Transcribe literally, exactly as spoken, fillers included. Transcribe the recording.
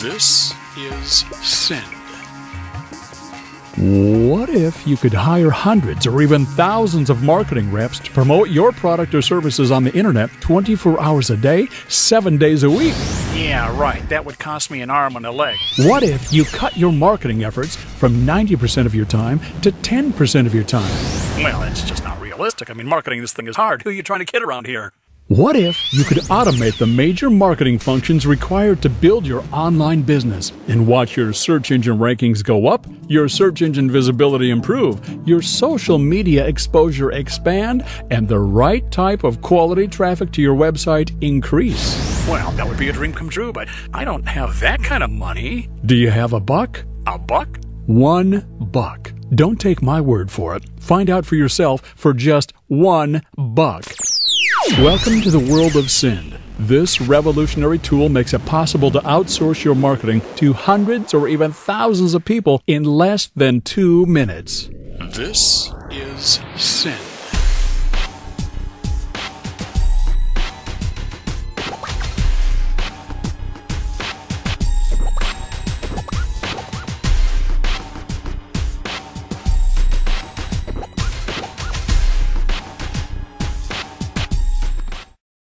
This is sin. What if you could hire hundreds or even thousands of marketing reps to promote your product or services on the internet twenty-four hours a day, seven days a week? Yeah, right. That would cost me an arm and a leg. What if you cut your marketing efforts from ninety percent of your time to ten percent of your time? Well, it's just not realistic. I mean, marketing this thing is hard. Who are you trying to kid around here? What if you could automate the major marketing functions required to build your online business and watch your search engine rankings go up, your search engine visibility improve, your social media exposure expand, and the right type of quality traffic to your website increase? Well, that would be a dream come true, but I don't have that kind of money. Do you have a buck? A buck? One buck. Don't take my word for it. Find out for yourself for just one buck. Welcome to the world of Sind. This revolutionary tool makes it possible to outsource your marketing to hundreds or even thousands of people in less than two minutes. This is Sind.